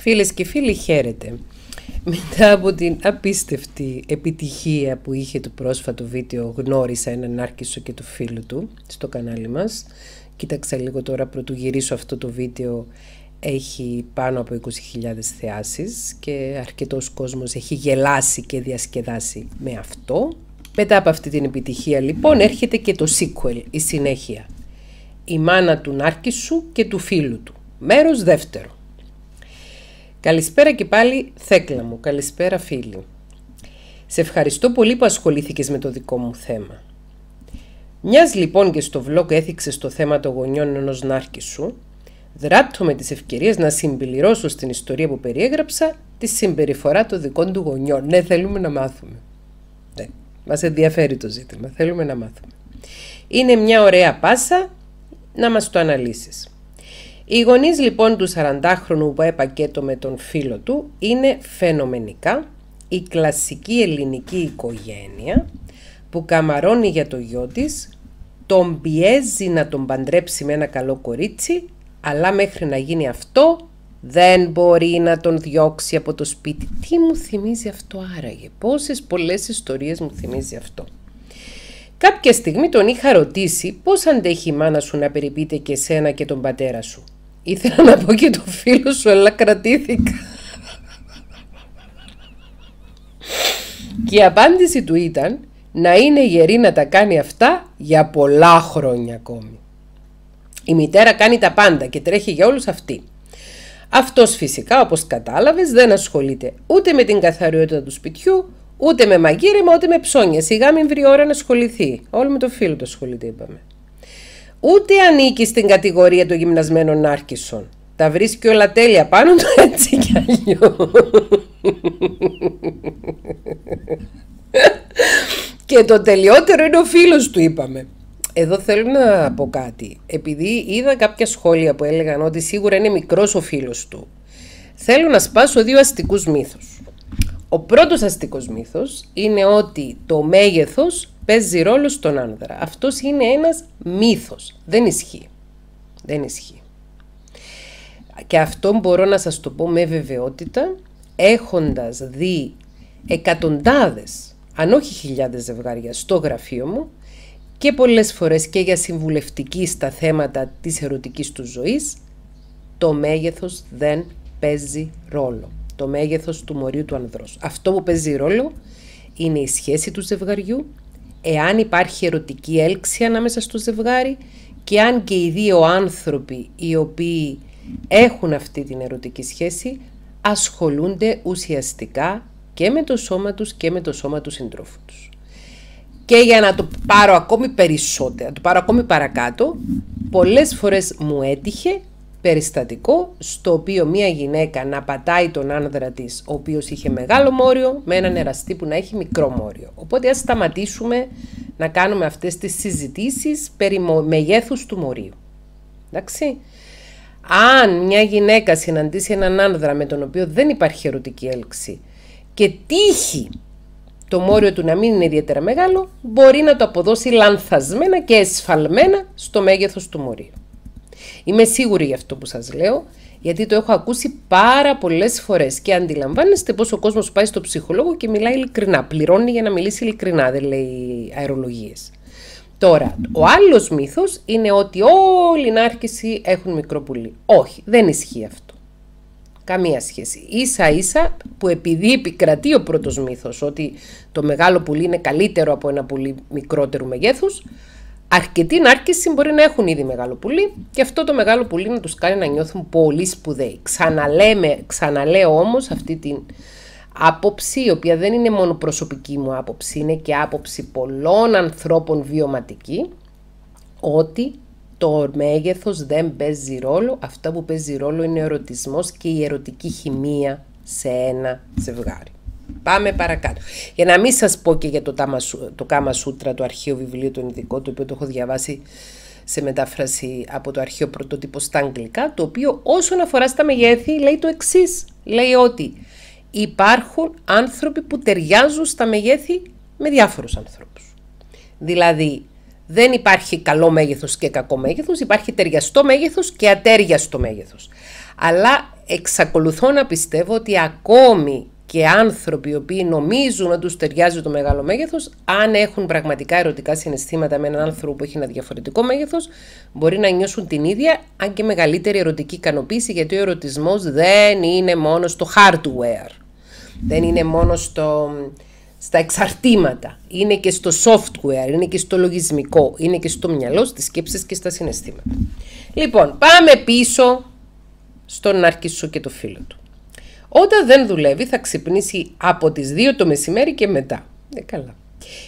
Φίλες και φίλοι, χαίρετε. Μετά από την απίστευτη επιτυχία που είχε το πρόσφατο βίντεο «Γνώρισα έναν Νάρκισσο και του φίλου του» στο κανάλι μας, κοίταξα λίγο τώρα πρωτού γυρίσω αυτό το βίντεο, έχει πάνω από 20.000 θεάσεις και αρκετός κόσμος έχει γελάσει και διασκεδάσει με αυτό. Μετά από αυτή την επιτυχία λοιπόν έρχεται και το sequel, η συνέχεια. Η μάνα του Νάρκισσου και του φίλου του, μέρος δεύτερο. Καλησπέρα και πάλι Θέκλα μου, καλησπέρα φίλοι. Σε ευχαριστώ πολύ που ασχολήθηκες με το δικό μου θέμα. Μιας λοιπόν και στο vlog έθιξες το θέμα των γονιών ενός Νάρκισσου, δράττω με τις ευκαιρίες να συμπληρώσω στην ιστορία που περιέγραψα τη συμπεριφορά των δικών του γονιών. Ναι, θέλουμε να μάθουμε. Ναι, μας ενδιαφέρει το ζήτημα, θέλουμε να μάθουμε. Είναι μια ωραία πάσα να μας το αναλύσεις. Οι γονείς λοιπόν του 40χρονου που πακέτο με τον φίλο του είναι φαινομενικά η κλασική ελληνική οικογένεια που καμαρώνει για το γιο της, τον πιέζει να τον παντρέψει με ένα καλό κορίτσι, αλλά μέχρι να γίνει αυτό δεν μπορεί να τον διώξει από το σπίτι. Τι μου θυμίζει αυτό άραγε, πόσες πολλές ιστορίες μου θυμίζει αυτό. Κάποια στιγμή τον είχα ρωτήσει πώς αντέχει η μάνα σου να περιποιείται και εσένα και τον πατέρα σου. Ήθελα να πω και τον φίλο σου, αλλά κρατήθηκα. Και η απάντηση του ήταν να είναι γερή να τα κάνει αυτά για πολλά χρόνια ακόμη. Η μητέρα κάνει τα πάντα και τρέχει για όλους αυτή. Αυτός φυσικά, όπως κατάλαβες, δεν ασχολείται ούτε με την καθαριότητα του σπιτιού, ούτε με μαγείρεμα, ούτε με ψώνια. Σιγά μην βρει ώρα να ασχοληθεί. Όλοι με το φίλο του ασχολείται, είπαμε. Ούτε ανήκει στην κατηγορία των γυμνασμένων Νάρκισσων. Τα βρίσκει όλα τέλεια πάνω του έτσι κι αλλιώς. Και το τελειότερο είναι ο φίλος του, είπαμε. Εδώ θέλω να πω κάτι. Επειδή είδα κάποια σχόλια που έλεγαν ότι σίγουρα είναι μικρός ο φίλος του, θέλω να σπάσω δύο αστικούς μύθους. Ο πρώτος αστικός μύθος είναι ότι το μέγεθος παίζει ρόλο στον άνδρα. Αυτός είναι ένας μύθος. Δεν ισχύει. Δεν ισχύει. Και αυτό μπορώ να σας το πω με βεβαιότητα, έχοντας δει εκατοντάδες, αν όχι χιλιάδες ζευγάρια στο γραφείο μου και πολλές φορές και για συμβουλευτική στα θέματα της ερωτικής του ζωής, το μέγεθος δεν παίζει ρόλο. Το μέγεθος του μωρίου του ανδρός. Αυτό που παίζει ρόλο είναι η σχέση του ζευγαριού, εάν υπάρχει ερωτική έλξη ανάμεσα στο ζευγάρι και αν και οι δύο άνθρωποι οι οποίοι έχουν αυτή την ερωτική σχέση ασχολούνται ουσιαστικά και με το σώμα τους και με το σώμα του συντρόφου τους. Και για να το πάρω ακόμη περισσότερο, να το πάρω ακόμη παρακάτω, πολλές φορές μου έτυχε περιστατικό στο οποίο μια γυναίκα να πατάει τον άνδρα της, ο οποίος είχε μεγάλο μόριο, με έναν εραστή που να έχει μικρό μόριο. Οπότε ας σταματήσουμε να κάνουμε αυτές τις συζητήσεις περί μεγέθους του μορίου. Εντάξει. Αν μια γυναίκα συναντήσει έναν άνδρα με τον οποίο δεν υπάρχει ερωτική έλξη και τύχει το μόριο του να μην είναι ιδιαίτερα μεγάλο, μπορεί να το αποδώσει λανθασμένα και εσφαλμένα στο μέγεθος του μορίου. Είμαι σίγουρη για αυτό που σας λέω, γιατί το έχω ακούσει πάρα πολλές φορές και αντιλαμβάνεστε πως ο κόσμος πάει στο ψυχολόγο και μιλάει ειλικρινά, πληρώνει για να μιλήσει ειλικρινά, δεν λέει αερολογίες. Τώρα, ο άλλος μύθος είναι ότι όλοι οι Νάρκισσοι έχουν μικρό πουλί. Όχι, δεν ισχύει αυτό. Καμία σχέση. Ίσα ίσα που επειδή επικρατεί ο πρώτος μύθος ότι το μεγάλο πουλί είναι καλύτερο από ένα πουλί μικρότερου μεγέθους, αρκετοί Νάρκισσοι μπορεί να έχουν ήδη μεγάλο πουλί και αυτό το μεγάλο πουλί να τους κάνει να νιώθουν πολύ σπουδαίοι. Ξαναλέω όμως αυτή την άποψη, η οποία δεν είναι μόνο προσωπική μου άποψη, είναι και άποψη πολλών ανθρώπων βιωματική, ότι το μέγεθος δεν παίζει ρόλο. Αυτά που παίζει ρόλο είναι ο ερωτισμός και η ερωτική χημεία σε ένα ζευγάρι. Πάμε παρακάτω. Για να μην σας πω και για το Κάμα Σούτρα, το αρχαίο βιβλίο, το ειδικό, το οποίο το έχω διαβάσει σε μετάφραση από το αρχαίο πρωτότυπο στα αγγλικά, το οποίο όσον αφορά στα μεγέθη λέει το εξής. Λέει ότι υπάρχουν άνθρωποι που ταιριάζουν στα μεγέθη με διάφορους ανθρώπους. Δηλαδή δεν υπάρχει καλό μέγεθος και κακό μέγεθος, υπάρχει ταιριαστό μέγεθος και ατέριαστο μέγεθος. Αλλά εξακολουθώ να πιστεύω ότι ακόμη και άνθρωποι οι οποίοι νομίζουν να τους ταιριάζει το μεγάλο μέγεθος, αν έχουν πραγματικά ερωτικά συναισθήματα με έναν άνθρωπο που έχει ένα διαφορετικό μέγεθος, μπορεί να νιώσουν την ίδια, αν και μεγαλύτερη ερωτική ικανοποίηση, γιατί ο ερωτισμός δεν είναι μόνο στο hardware, δεν είναι μόνο στα εξαρτήματα, είναι και στο software, είναι και στο λογισμικό, είναι και στο μυαλό, στις σκέψεις και στα συναισθήματα. Λοιπόν, πάμε πίσω στον Νάρκισσο και το φίλο του. Όταν δεν δουλεύει θα ξυπνήσει από τις 2 το μεσημέρι και μετά. Καλά.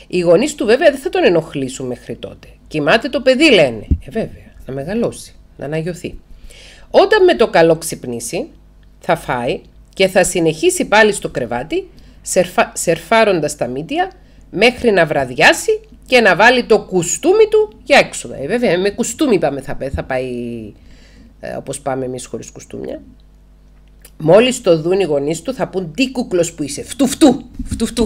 Οι γονείς του βέβαια δεν θα τον ενοχλήσουν μέχρι τότε. Κοιμάται το παιδί, λένε. Βέβαια, να μεγαλώσει, να αναγιωθεί. Όταν με το καλό ξυπνήσει θα φάει και θα συνεχίσει πάλι στο κρεβάτι, σερφάροντας τα μύτια μέχρι να βραδιάσει και να βάλει το κουστούμι του για έξοδα. Βέβαια, με κουστούμι είπαμε θα πάει, όπως πάμε εμείς χωρίς κουστούμια. Μόλις το δουν οι γονείς του θα πούν «Τι κούκλος που είσαι, φτουφτού, φτουφτού».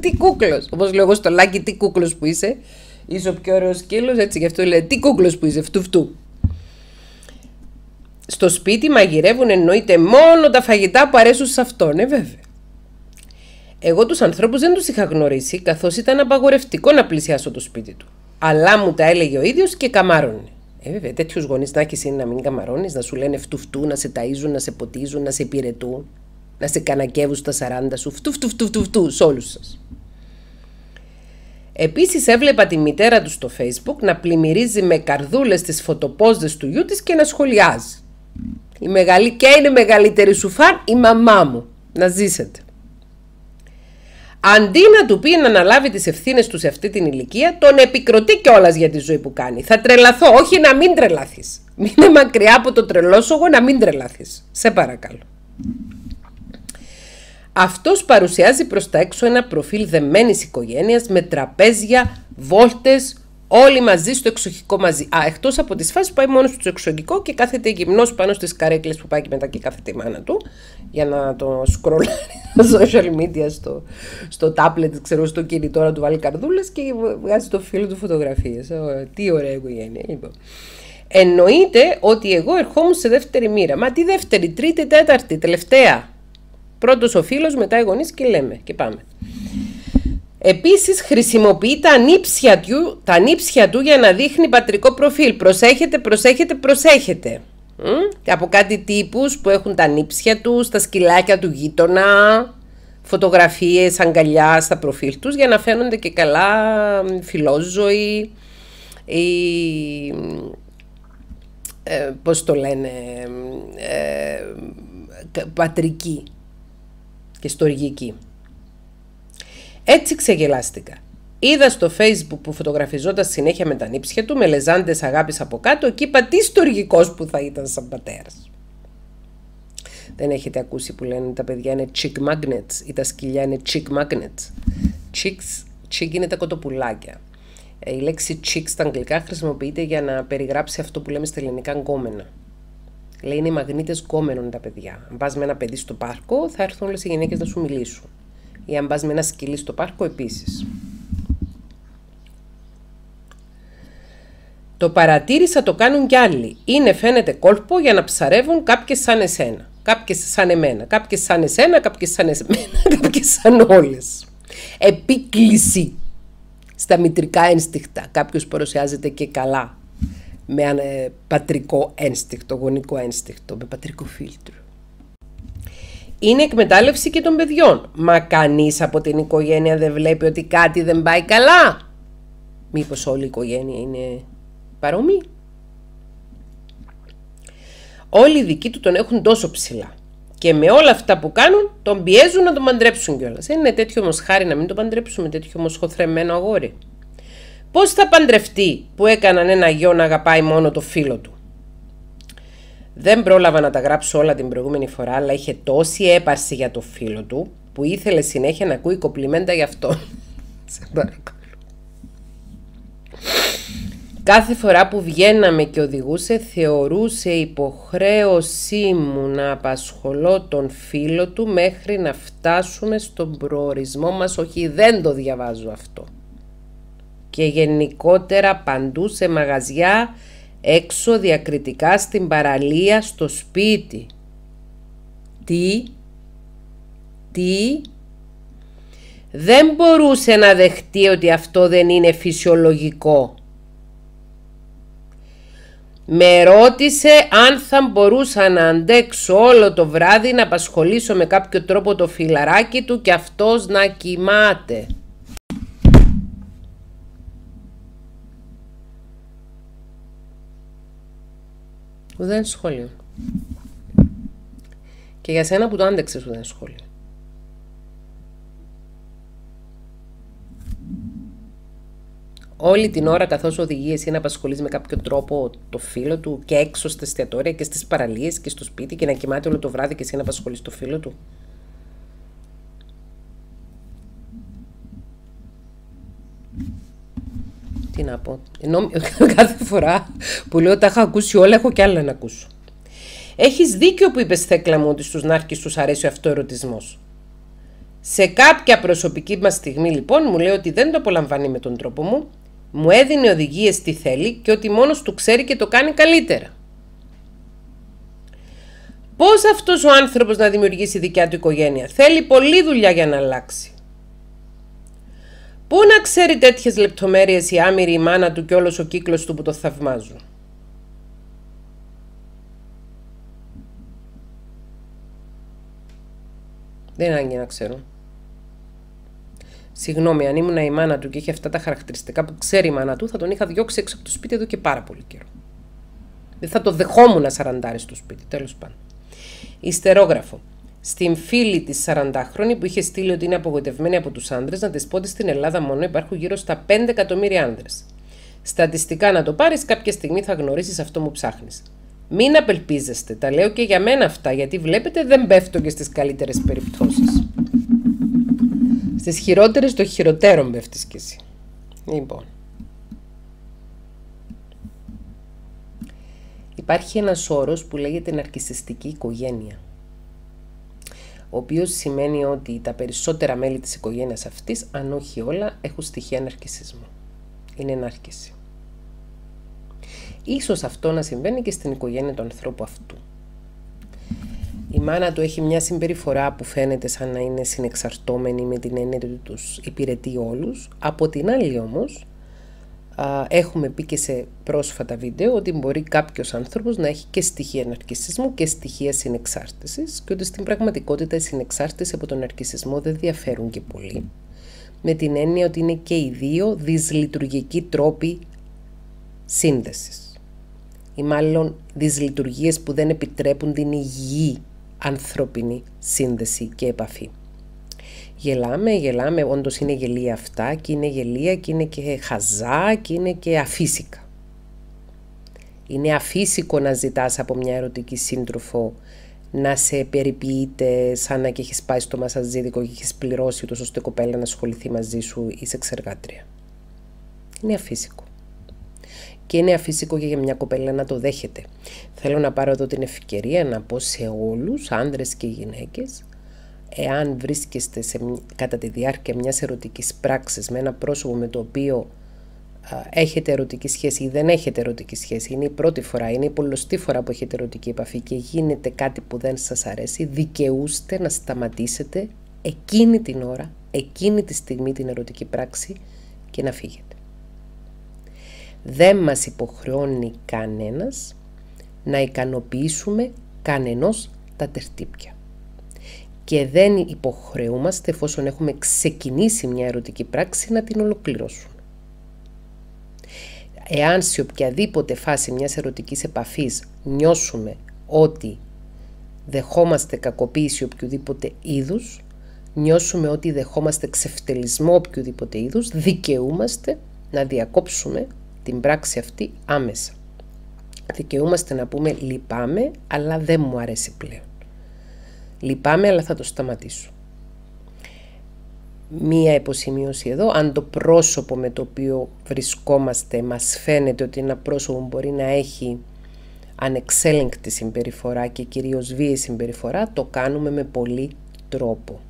«Τι κούκλος», όπως λέω εγώ στο Λάκη, «Τι κούκλος που είσαι». Είσαι ο πιο ωραίος σκύλος, έτσι γι' αυτό λέει «Τι κούκλος που είσαι, φτουφτού». Στο σπίτι μαγειρεύουν εννοείται μόνο τα φαγητά που αρέσουν σε αυτόν, βέβαια. Εγώ τους ανθρώπους δεν τους είχα γνωρίσει, καθώς ήταν απαγορευτικό να πλησιάσω το σπίτι του. Αλλά μου τα έλεγε ο ίδιος και καμάρωνε. Βέβαια, τέτοιους γονείς να έχεις είναι να μην καμαρώνεις, να σου λένε φτουφτού, να σε ταΐζουν, να σε ποτίζουν, να σε υπηρετούν, να σε κανακεύουν στα 40 σου, φτουφτουφτουφτουφτου, σε όλους σας. Επίσης έβλεπα τη μητέρα του στο Facebook να πλημμυρίζει με καρδούλες τις φωτοπόζες του γιού της και να σχολιάζει. Και είναι μεγαλύτερη σου φαν η μαμά μου, να ζήσετε. Αντί να του πει να αναλάβει τις ευθύνες του σε αυτή την ηλικία, τον επικροτεί κιόλας για τη ζωή που κάνει. Θα τρελαθώ, όχι να μην τρελαθείς. Μείνε μακριά από το τρελόσογο, να μην τρελαθείς. Σε παρακαλώ. Αυτός παρουσιάζει προς τα έξω ένα προφίλ δεμένης οικογένειας με τραπέζια, βόλτες, όλοι μαζί στο εξοχικό μαζί. Εκτός από τις φάσεις που πάει μόνος του στο εξοχικό και κάθεται γυμνός πάνω στις καρέκλες που πάει και μετά και κάθεται η μάνα του για να το σκρολάρει στα social media, στο tablet, ξέρω, στο κινητό να του βάλει καρδούλες και βγάζει το φίλο του φωτογραφίες. Τι ωραία οικογένεια. Λοιπόν. Εννοείται ότι εγώ ερχόμουν σε δεύτερη μοίρα. Μα τη δεύτερη, τρίτη, τέταρτη, τελευταία. Πρώτος ο φίλος, μετά οι γονείς και λέμε και πάμε. Επίσης χρησιμοποιεί τα νύψια του για να δείχνει πατρικό προφίλ. Προσέχετε, προσέχετε, προσέχετε. Από κάτι τύπους που έχουν τα νύψια του, στα σκυλάκια του γείτονα, φωτογραφίες, αγκαλιά στα προφίλ τους για να φαίνονται και καλά φιλόζωοι ή πώς το λένε, πατρικοί και στοργικοί. Έτσι ξεγελάστηκα. Είδα στο Facebook που φωτογραφιζόταν συνέχεια με τα νύψια του, με λεζάντες αγάπης από κάτω και είπα τι στοργικός που θα ήταν σαν πατέρας. Δεν έχετε ακούσει που λένε τα παιδιά είναι chick magnets ή τα σκυλιά είναι chick magnets. Chick είναι τα κοτοπουλάκια. Η λέξη chick στα αγγλικά χρησιμοποιείται για να περιγράψει αυτό που λέμε στα ελληνικά γκόμενα. Λέει είναι οι μαγνήτες γκόμενων τα παιδιά. Αν πας με ένα παιδί στο πάρκο θα έρθουν όλες οι γυναίκες να σου μιλήσουν. Ή αν πας με ένα σκυλί στο πάρκο επίσης. Το παρατήρησα, το κάνουν κι άλλοι. Είναι φαίνεται κόλπο για να ψαρεύουν κάποιες σαν εσένα. Κάποιες σαν εμένα. Κάποιες σαν εσένα, κάποιες σαν εσμένα, κάποιες σαν όλες. Επίκληση στα μητρικά ένστικτα. Κάποιος παρουσιάζεται και καλά με ένα πατρικό ένστικτο, γονικό ένστικτο, με πατρικό φίλτρο. Είναι εκμετάλλευση και των παιδιών. Μα κανείς από την οικογένεια δεν βλέπει ότι κάτι δεν πάει καλά. Μήπως όλη η οικογένεια είναι παρόμοια. Όλοι οι δικοί του τον έχουν τόσο ψηλά. Και με όλα αυτά που κάνουν τον πιέζουν να τον παντρέψουν κιόλας. Είναι τέτοιο μοσχάρι να μην τον παντρέψουμε, τέτοιο μοσχοθρεμένο αγόρι. Πώς θα παντρευτεί που έκαναν ένα γιο να αγαπάει μόνο το φίλο του. Δεν πρόλαβα να τα γράψω όλα την προηγούμενη φορά, αλλά είχε τόση έπαρση για το φίλο του που ήθελε συνέχεια να ακούει κοπλιμέντα γι' αυτό. Σε παρακαλώ. Κάθε φορά που βγαίναμε και οδηγούσε, θεωρούσε υποχρέωσή μου να απασχολώ τον φίλο του μέχρι να φτάσουμε στον προορισμό μας. Όχι, δεν το διαβάζω αυτό. Και γενικότερα παντού σε μαγαζιά, έξω διακριτικά στην παραλία, στο σπίτι. Τι, δεν μπορούσε να δεχτεί ότι αυτό δεν είναι φυσιολογικό. Με ρώτησε αν θα μπορούσα να αντέξω όλο το βράδυ να απασχολήσω με κάποιο τρόπο το φιλαράκι του και αυτός να κοιμάται. Ουδέν σχόλιο. Και για σένα που το άντεξες ουδέν σχόλιο. Όλη την ώρα καθώς οδηγεί εσύ να απασχολείς με κάποιο τρόπο το φίλο του και έξω στα εστιατόρια και στις παραλίες και στο σπίτι και να κοιμάται όλο το βράδυ και εσύ να απασχολείς το φίλο του. Τι να πω. Ενώ κάθε φορά που λέω τα είχα ακούσει όλα, έχω κι άλλα να ακούσω. Έχεις δίκιο που είπες, Θέκλα μου, ότι στους Νάρκισσους αρέσει ο αυτοερωτισμός. Σε κάποια προσωπική μας στιγμή λοιπόν μου λέει ότι δεν το απολαμβάνει με τον τρόπο μου, μου έδινε οδηγίες τι θέλει και ότι μόνος του ξέρει και το κάνει καλύτερα. Πώς αυτός ο άνθρωπος να δημιουργήσει δικιά του οικογένεια? Θέλει πολλή δουλειά για να αλλάξει. Πού να ξέρει τέτοιες λεπτομέρειες η άμυρη η μάνα του και όλος ο κύκλος του που το θαυμάζουν? Δεν άγγει να ξέρω. Συγγνώμη, αν ήμουν η μάνα του και είχε αυτά τα χαρακτηριστικά που ξέρει η μάνα του, θα τον είχα διώξει έξω από το σπίτι εδώ και πάρα πολύ καιρό. Δεν θα το δεχόμουν να σαραντάρει στο σπίτι, τέλος πάντων. Ιστερόγραφο. Στην φίλη της 40χρονη που είχε στείλει ότι είναι απογοητευμένη από τους άντρες, να της πω ότι στην Ελλάδα μόνο υπάρχουν γύρω στα 5 εκατομμύρια άντρες. Στατιστικά να το πάρεις, κάποια στιγμή θα γνωρίσεις αυτό που ψάχνεις. Μην απελπίζεστε, τα λέω και για μένα αυτά, γιατί βλέπετε δεν πέφτω και στις καλύτερες περιπτώσεις. Στις χειρότερες των χειροτέρων πέφτεις κι εσύ. Λοιπόν. Υπάρχει ένας όρος που λέγεται ναρκισσιστική οικογένεια, ο οποίος σημαίνει ότι τα περισσότερα μέλη της οικογένειας αυτής, αν όχι όλα, έχουν στοιχεία ναρκισσισμού. Είναι νάρκισση. Ίσως αυτό να συμβαίνει και στην οικογένεια του ανθρώπου αυτού. Η μάνα του έχει μια συμπεριφορά που φαίνεται σαν να είναι συνεξαρτώμενη, με την έννοια ότι τους υπηρετεί όλους. Από την άλλη όμως, έχουμε πει και σε πρόσφατα βίντεο ότι μπορεί κάποιος άνθρωπος να έχει και στοιχεία ναρκισσισμού και στοιχεία συνεξάρτησης και ότι στην πραγματικότητα η συνεξάρτηση από τον ναρκισσισμό δεν διαφέρουν και πολύ, με την έννοια ότι είναι και οι δύο δυσλειτουργικοί τρόποι σύνδεσης ή μάλλον δυσλειτουργίες που δεν επιτρέπουν την υγιή ανθρώπινη σύνδεση και επαφή. Γελάμε, όντως είναι γελία αυτά και είναι γελία και είναι και χαζά και είναι και αφύσικα. Είναι αφύσικο να ζητάς από μια ερωτική σύντροφο να σε περιποιείται σαν να και έχεις πάει στο μασαζίδικο και έχεις πληρώσει ούτως ώστε η κοπέλα να ασχοληθεί μαζί σου, είσαι εξεργάτρια. Είναι αφύσικο. Και είναι αφύσικο και για μια κοπέλα να το δέχεται. Θέλω να πάρω εδώ την ευκαιρία να πω σε όλους, άνδρες και γυναίκες, εάν βρίσκεστε κατά τη διάρκεια μιας ερωτικής πράξης με ένα πρόσωπο με το οποίο έχετε ερωτική σχέση ή δεν έχετε ερωτική σχέση, είναι η πρώτη φορά, είναι η πολλωστή φορά που έχετε ερωτική επαφή και γίνεται κάτι που δεν σας αρέσει, δικαιούστε να σταματήσετε εκείνη την ώρα, εκείνη τη στιγμή την ερωτική πράξη και να φύγετε. Δεν μας υποχρεώνει κανένας να ικανοποιήσουμε κανενός τα τερτύπια. Και δεν υποχρεούμαστε, εφόσον έχουμε ξεκινήσει μια ερωτική πράξη, να την ολοκληρώσουμε. Εάν σε οποιαδήποτε φάση μιας ερωτικής επαφής νιώσουμε ότι δεχόμαστε κακοποίηση οποιοδήποτε είδους, νιώσουμε ότι δεχόμαστε ξεφτελισμό οποιοδήποτε είδους, δικαιούμαστε να διακόψουμε την πράξη αυτή άμεσα. Δικαιούμαστε να πούμε λυπάμαι, αλλά δεν μου αρέσει πλέον. Λυπάμαι, αλλά θα το σταματήσω. Μία υποσημείωση εδώ, αν το πρόσωπο με το οποίο βρισκόμαστε μας φαίνεται ότι ένα πρόσωπο που μπορεί να έχει ανεξέλεγκτη συμπεριφορά και κυρίως βίαιη συμπεριφορά, το κάνουμε με πολύ τρόπο.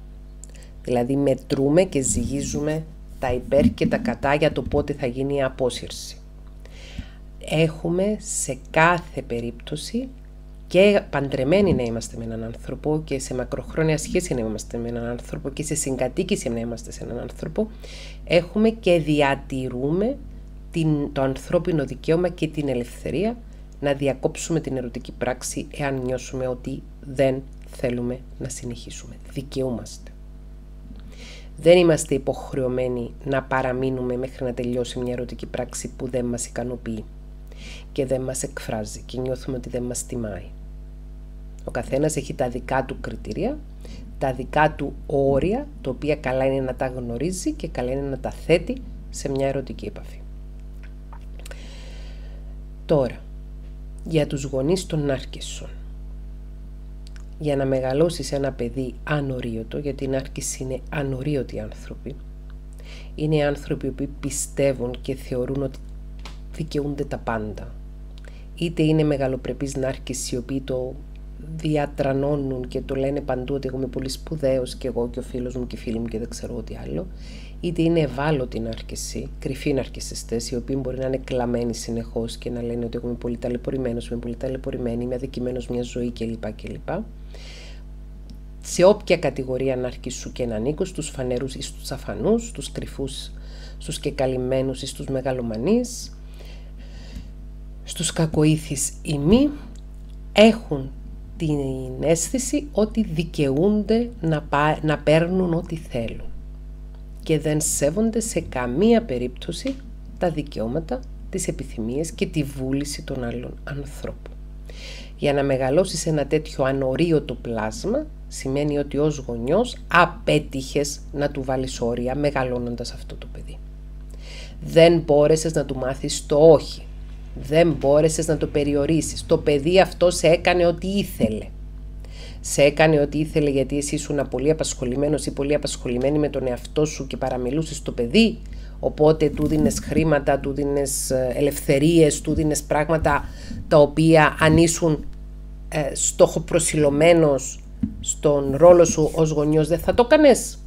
Δηλαδή μετρούμε και ζυγίζουμε τα υπέρ και τα κατά για το πότε θα γίνει η απόσυρση. έχουμε σε κάθε περίπτωση, και παντρεμένοι να είμαστε με έναν άνθρωπο και σε μακροχρόνια σχέση να είμαστε με έναν άνθρωπο και σε συγκατοίκηση να είμαστε σε έναν άνθρωπο, έχουμε και διατηρούμε το ανθρώπινο δικαίωμα και την ελευθερία να διακόψουμε την ερωτική πράξη εάν νιώσουμε ότι δεν θέλουμε να συνεχίσουμε. Δικαιούμαστε. Δεν είμαστε υποχρεωμένοι να παραμείνουμε μέχρι να τελειώσει μια ερωτική πράξη που δεν μας ικανοποιεί και δεν μας εκφράζει και νιώθουμε ότι δεν μας τιμάει. Ο καθένας έχει τα δικά του κριτήρια, τα δικά του όρια, τα οποία καλά είναι να τα γνωρίζει και καλά είναι να τα θέτει σε μια ερωτική επαφή. Τώρα, για τους γονείς των Νάρκισσων. Για να μεγαλώσεις ένα παιδί ανορίωτο, γιατί οι Νάρκισσοι είναι ανορίωτοι άνθρωποι, είναι άνθρωποι που πιστεύουν και θεωρούν ότι δικαιούνται τα πάντα. Είτε είναι μεγαλοπρεπείς Νάρκισσοι οι οποίοι το διατρανώνουν και το λένε παντού ότι εγώ είμαι πολύ σπουδαίος και εγώ και ο φίλος μου και οι φίλοι μου και δεν ξέρω τι άλλο, είτε είναι ευάλωτοι Νάρκισσοι, κρυφοί ναρκισσιστές, οι οποίοι μπορεί να είναι κλαμμένοι συνεχώς και να λένε ότι εγώ είμαι πολύ ταλαιπωρημένος, είμαι πολύ ταλαιπωρημένη, είμαι αδικημένος μια ζωή κλπ. Σε όποια κατηγορία Νάρκισσου και να ανήκω, στους φανερούς ή στους αφανούς, στους κρυφούς, στους κεκαλυμμένους ή στους μεγαλομανείς, στους κακοήθης ή μη, έχουν την αίσθηση ότι δικαιούνται να παίρνουν ό,τι θέλουν και δεν σέβονται σε καμία περίπτωση τα δικαιώματα, τις επιθυμίες και τη βούληση των άλλων ανθρώπων. Για να μεγαλώσεις ένα τέτοιο ανορίωτο πλάσμα, σημαίνει ότι ως γονιός απέτυχες να του βάλεις όρια μεγαλώνοντας αυτό το παιδί. Δεν μπόρεσες να του μάθεις το όχι. Δεν μπόρεσες να το περιορίσεις. Το παιδί αυτό σε έκανε ό,τι ήθελε. Σε έκανε ό,τι ήθελε γιατί εσύ ήσουν πολύ απασχολημένος ή πολύ απασχολημένη με τον εαυτό σου και παραμιλούσες το παιδί. Οπότε του δίνες χρήματα, του δίνες ελευθερίες, του δίνες πράγματα τα οποία αν ήσουν στόχοπροσιλωμένος στον ρόλο σου ως γονιός δεν θα το κάνες.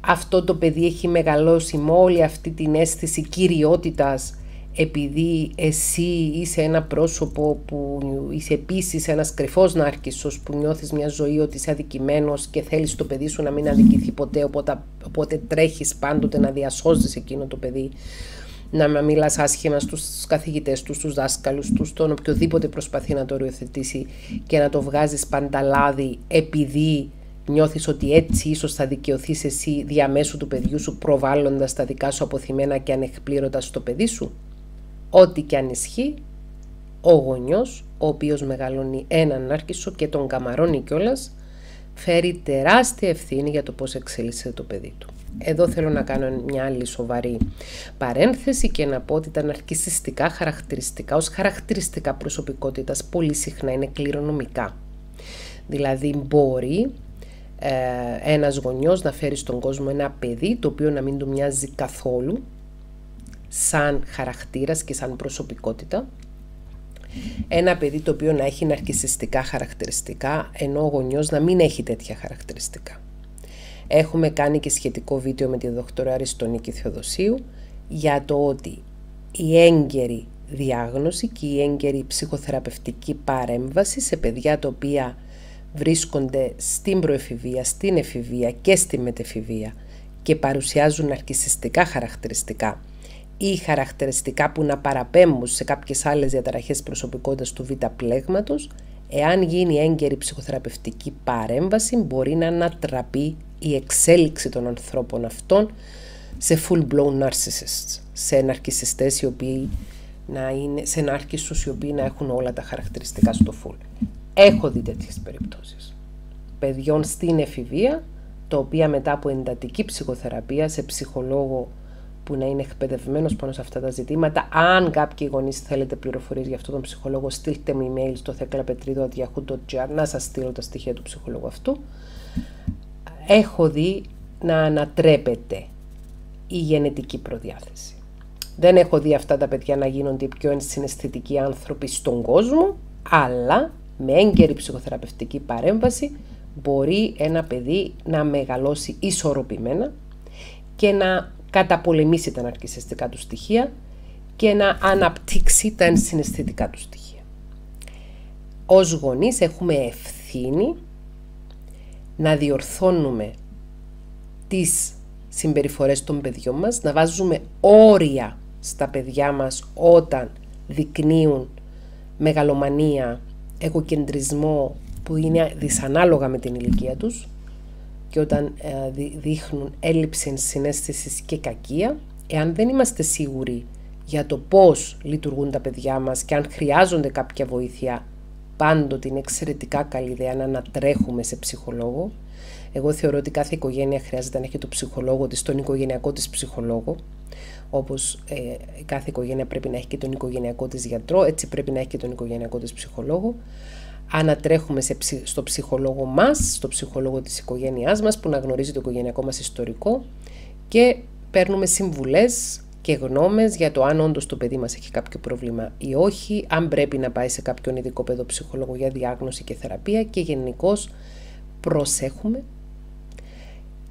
Αυτό το παιδί έχει μεγαλώσει με όλη αυτή την αίσθηση κυριότητας, επειδή εσύ είσαι ένα πρόσωπο που είσαι επίσης ένας κρυφός νάρκισσος που νιώθεις μια ζωή ότι είσαι αδικημένος και θέλεις το παιδί σου να μην αδικηθεί ποτέ, οπότε τρέχεις πάντοτε να διασώζεις εκείνο το παιδί, να μιλάς άσχημα στους καθηγητές του, στους δάσκαλους του, στον οποιοδήποτε προσπαθεί να το οριοθετήσει και να το βγάζεις πανταλάδι επειδή νιώθεις ότι έτσι ίσως θα δικαιωθείς εσύ διαμέσου του παιδιού σου προβάλλοντας τα δικά σου αποθυμένα και ανεκπλήρωτα στο παιδί σου. Ό,τι και αν ισχύει, ο γονιός, ο οποίος μεγαλώνει έναν Νάρκισσο και τον καμαρώνει κιόλας, φέρει τεράστια ευθύνη για το πώς εξελίσσεται το παιδί του. Εδώ θέλω να κάνω μια άλλη σοβαρή παρένθεση και να πω ότι τα ναρκισσιστικά χαρακτηριστικά ως χαρακτηριστικά προσωπικότητας πολύ συχνά είναι κληρονομικά. Δηλαδή μπορεί ένας γονιός να φέρει στον κόσμο ένα παιδί το οποίο να μην του μοιάζει καθόλου σαν χαρακτήρας και σαν προσωπικότητα, ένα παιδί το οποίο να έχει ναρκισσιστικά χαρακτηριστικά, ενώ ο γονιός να μην έχει τέτοια χαρακτηριστικά. Έχουμε κάνει και σχετικό βίντεο με τη δόκτωρα Αριστονίκη Θεοδοσίου για το ότι η έγκαιρη διάγνωση και η έγκαιρη ψυχοθεραπευτική παρέμβαση σε παιδιά τα οποία βρίσκονται στην προεφηβεία, στην εφηβεία και στη μετεφηβεία και παρουσιάζουν ναρκισσιστικά χαρακτηριστικά ή χαρακτηριστικά που να παραπέμπουν σε κάποιες άλλες διαταραχές προσωπικότητας του β' πλέγματος, εάν γίνει έγκαιρη ψυχοθεραπευτική παρέμβαση μπορεί να ανατραπεί η εξέλιξη των ανθρώπων αυτών σε full-blown narcissists, σε ναρκισσιστές οι οποίοι να είναι, σε νάρκισσους οι οποίοι να έχουν όλα τα χαρακτηριστικά στο full. Έχω δει τέτοιες περιπτώσεις παιδιών στην εφηβεία, τα οποία μετά από εντατική ψυχοθεραπεία σε ψυχολόγο που να είναι εκπαιδευμένος πάνω σε αυτά τα ζητήματα. Αν κάποιοι γονείς θέλετε πληροφορίες για αυτόν τον ψυχολόγο, στείλτε μου email στο theklapetridou@yahoo.gr να σας στείλω τα στοιχεία του ψυχολόγου αυτού. Έχω δει να ανατρέπεται η γενετική προδιάθεση. Δεν έχω δει αυτά τα παιδιά να γίνονται οι πιο ενσυναισθητικοί άνθρωποι στον κόσμο, αλλά με έγκαιρη ψυχοθεραπευτική παρέμβαση μπορεί ένα παιδί να μεγαλώσει ισορροπημένα και να καταπολεμήσει τα ναρκισσιστικά του στοιχεία και να αναπτύξει τα συναισθητικά του στοιχεία. Ως γονείς έχουμε ευθύνη να διορθώνουμε τις συμπεριφορές των παιδιών μας, να βάζουμε όρια στα παιδιά μας όταν δεικνύουν μεγαλομανία, εγωκεντρισμό που είναι δυσανάλογα με την ηλικία τους και όταν δείχνουν έλλειψη συναίσθησης και κακία. Εάν δεν είμαστε σίγουροι για το πώς λειτουργούν τα παιδιά μας και αν χρειάζονται κάποια βοήθεια, πάντοτε είναι εξαιρετικά καλή ιδέα να ανατρέχουμε σε ψυχολόγο. Εγώ θεωρώ ότι κάθε οικογένεια χρειάζεται να έχει το ψυχολόγο της, τον οικογενειακό της ψυχολόγο, όπως κάθε οικογένεια πρέπει να έχει και τον οικογενειακό της γιατρό, έτσι πρέπει να έχει και τον οικογενειακό της ψυχολόγο. Ανατρέχουμε στο ψυχολόγο μας, στο ψυχολόγο της οικογένειάς μας που να γνωρίζει το οικογενειακό μας ιστορικό και παίρνουμε συμβουλές και γνώμες για το αν όντως το παιδί μας έχει κάποιο πρόβλημα ή όχι, αν πρέπει να πάει σε κάποιον ειδικό παιδοψυχολόγο για διάγνωση και θεραπεία και γενικώς προσέχουμε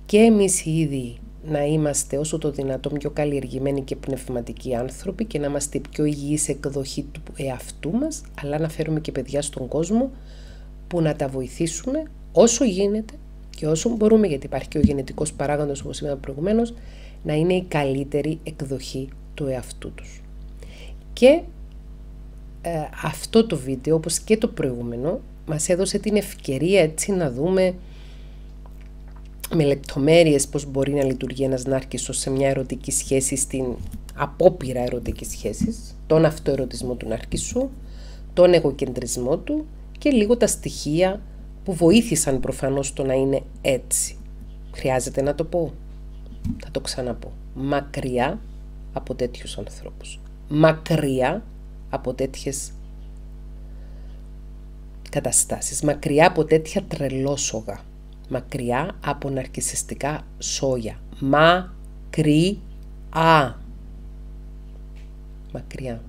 και εμείς οι ίδιοι να είμαστε όσο το δυνατόν πιο καλλιεργημένοι και πνευματικοί άνθρωποι και να είμαστε πιο υγιείς εκδοχή του εαυτού μας, αλλά να φέρουμε και παιδιά στον κόσμο που να τα βοηθήσουμε όσο γίνεται και όσο μπορούμε, γιατί υπάρχει και ο γενετικός παράγοντας όπως είπαμε προηγουμένως, να είναι η καλύτερη εκδοχή του εαυτού τους. Και αυτό το βίντεο όπως και το προηγούμενο μας έδωσε την ευκαιρία έτσι να δούμε με λεπτομέρειες πώς μπορεί να λειτουργεί ένας νάρκισσος σε μια ερωτική σχέση, στην απόπειρα ερωτικής σχέσης, τον αυτοερωτισμό του νάρκισσου, τον εγωκεντρισμό του και λίγο τα στοιχεία που βοήθησαν προφανώς το να είναι έτσι. Χρειάζεται να το πω, θα το ξαναπώ, μακριά από τέτοιους ανθρώπους, μακριά από τέτοιες καταστάσεις, μακριά από τέτοια τρελόσογα, μακριά από ναρκισσιστικά σόγια, μακριά, μακριά.